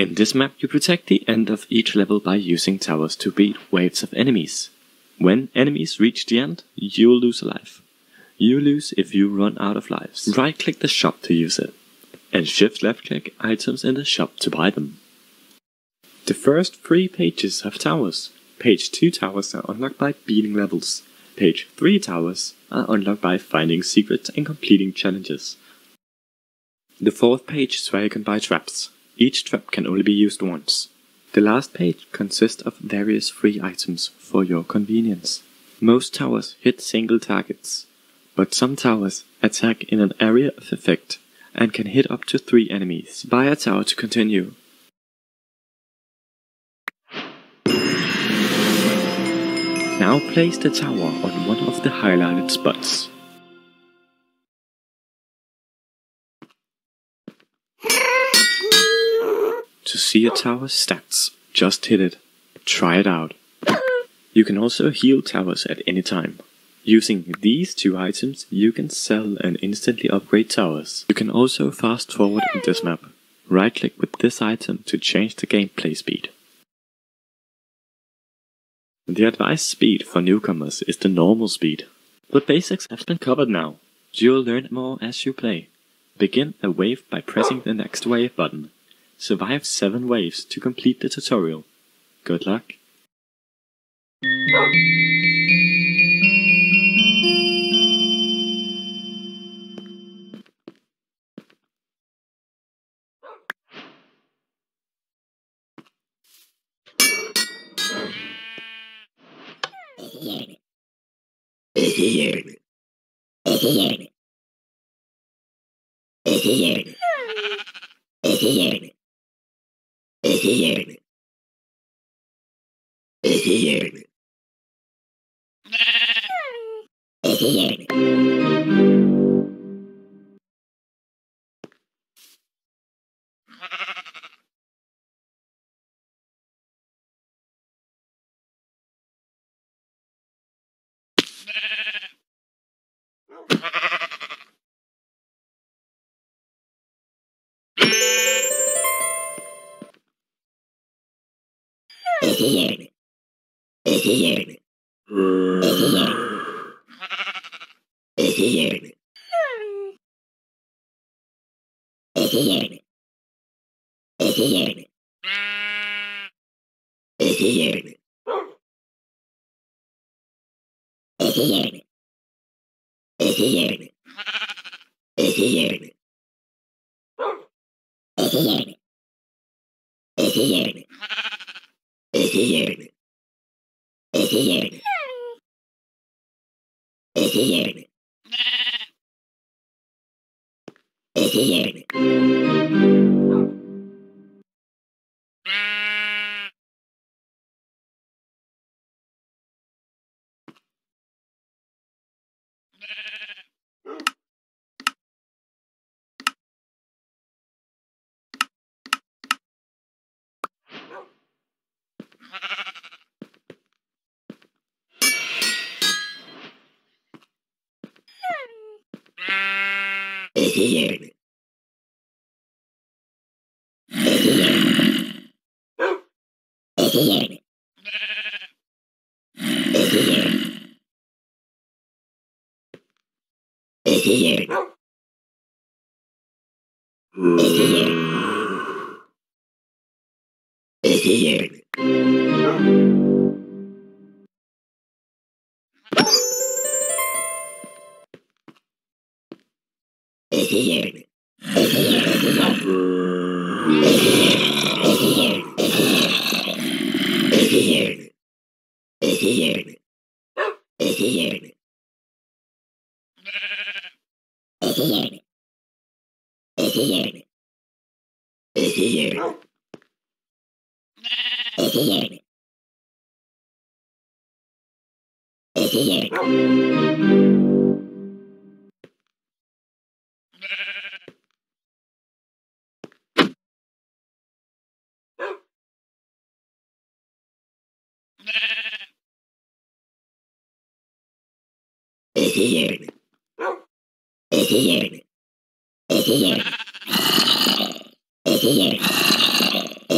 In this map, you protect the end of each level by using towers to beat waves of enemies. When enemies reach the end, you'll lose a life. You lose if you run out of lives. Right-click the shop to use it, and shift-left-click items in the shop to buy them. The first 3 pages have towers. Page 2 towers are unlocked by beating levels. Page 3 towers are unlocked by finding secrets and completing challenges. The 4th page is where you can buy traps. Each trap can only be used once. The last page consists of various free items for your convenience. Most towers hit single targets, but some towers attack in an area of effect and can hit up to 3 enemies. Buy a tower to continue. Now place the tower on one of the highlighted spots. To see a tower's stats, just hit it. Try it out. You can also heal towers at any time. Using these 2 items, you can sell and instantly upgrade towers. You can also fast forward in this map. Right-click with this item to change the gameplay speed. The advised speed for newcomers is the normal speed. The basics have been covered now. You'll learn more as you play. Begin a wave by pressing the next wave button. Survive 7 waves to complete the tutorial. Good luck!